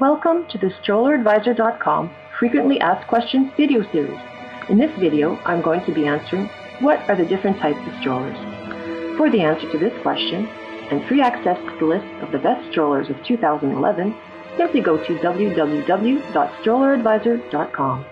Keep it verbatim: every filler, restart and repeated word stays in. Welcome to the Stroller Advisor dot com Frequently Asked Questions video series. In this video, I'm going to be answering, what are the different types of strollers? For the answer to this question, and free access to the list of the best strollers of two thousand eleven, simply go to w w w dot stroller advisor dot com.